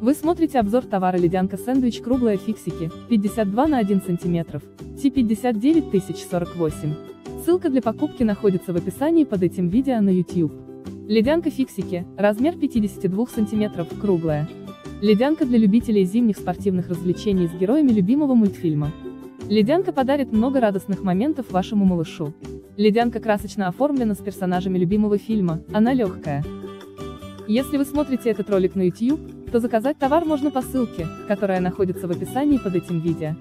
Вы смотрите обзор товара ледянка сэндвич круглая Фиксики, 52 на 1 см, T59048. Ссылка для покупки находится в описании под этим видео на YouTube. Ледянка Фиксики, размер 52 см, круглая. Ледянка для любителей зимних спортивных развлечений с героями любимого мультфильма. Ледянка подарит много радостных моментов вашему малышу. Ледянка красочно оформлена с персонажами любимого фильма, она легкая. Если вы смотрите этот ролик на YouTube, то заказать товар можно по ссылке, которая находится в описании под этим видео.